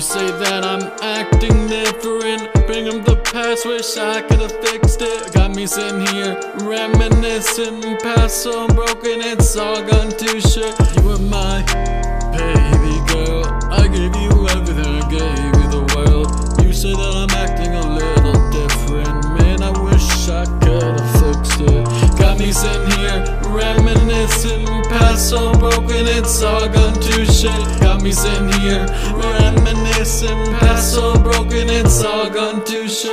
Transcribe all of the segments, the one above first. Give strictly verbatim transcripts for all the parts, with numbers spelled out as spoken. you say that I'm acting different? Bring up the past, wish I could've fixed it. Got me sitting here, reminiscing, past so broken, it's all gone to shit. You were my baby girl, I gave you everything, I gave you the world. You say that I'm acting a little different, man, I wish I could've fixed it. Got me sitting here, reminiscing, past so broken, it's all gone to shit. Got me sitting here, reminiscing, past so broken, it's all gone to shit.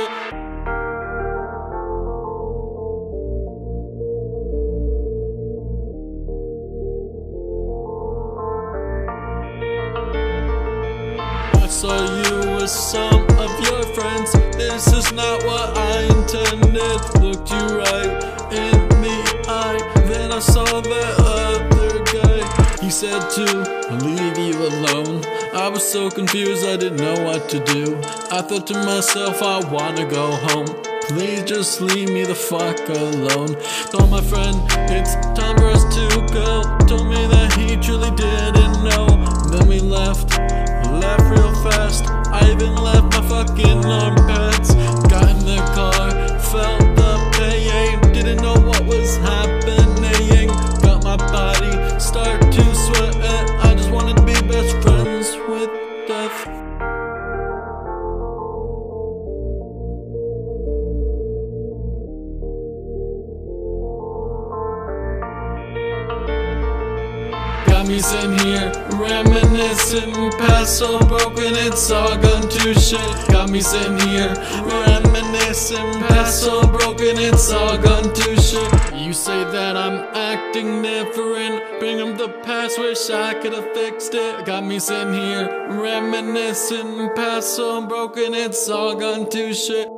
I saw you with some of your friends, this is not what I intended. Looked you right in the eye, then I saw that other guy. He said to leave you alone, I was so confused, I didn't know what to do. I thought to myself, I wanna go home, please just leave me the fuck alone. Told my friend, it's time for us to go, told me that he truly didn't know. Then we left, left real fast, I even left my fucking armpits. Got in the car, felt the pain, didn't know what was happening. Got my body, start to sweat, I just wanted to be best friends with death. Got me sitting here, reminiscing, past so broken, it's all gone to shit. Got me sitting here, reminiscing, past so broken, it's all gone to shit. You say that I'm acting different, bring up the past, wish I could've fixed it. Got me sitting here, reminiscing, past so broken, it's all gone to shit.